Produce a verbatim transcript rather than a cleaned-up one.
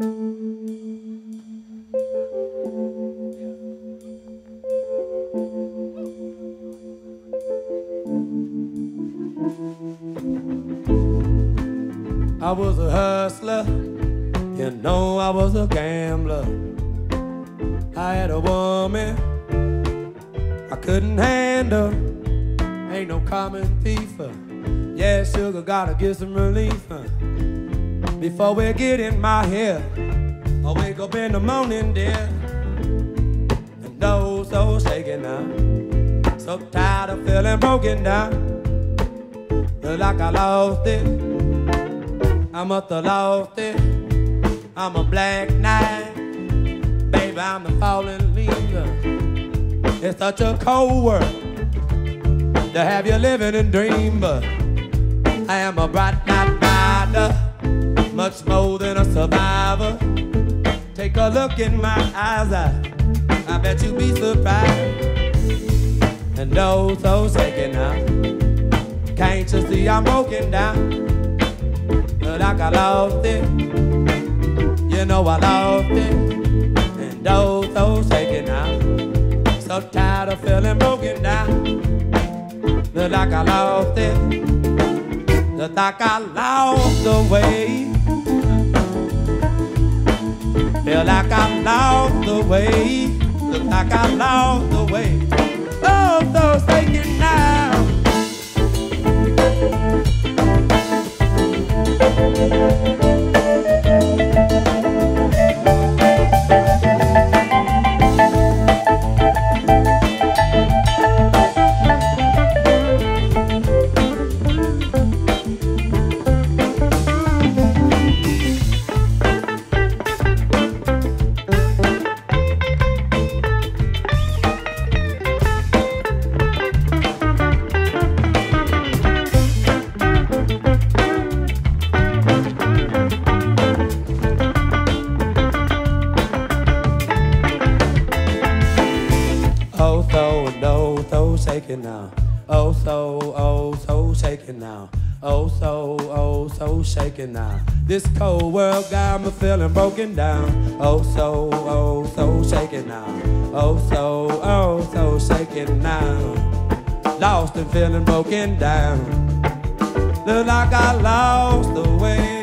I was a hustler, you know I was a gambler. I had a woman I couldn't handle. Ain't no common thief. Yeah, sugar, gotta get some relief. Before we get in my hair, I wake up in the morning, dear, and oh, so shaken now. So tired of feeling broken down. Feel like I lost it, I must have lost it. I'm a black knight, baby, I'm the fallen leader. It's such a cold world to have you living and dream, but I am a bright night rider, much more than a survivor. Take a look in my eyes, I, I bet you be surprised. And oh, so shaken now. Can't you see I'm broken down? Like I lost it, you know I lost it, and oh, so shaken now. So tired of feeling broken down. Look like I lost it, look like I lost the way. Feel like I lost the way, look like I lost the way. Oh, so shaken now. Now. Oh, so, oh, so shaking now. Oh, so, oh, so shaking now. This cold world got me feeling broken down. Oh, so, oh, so shaking now. Oh, so, oh, so shaking now. Lost and feeling broken down. Look like I lost the way.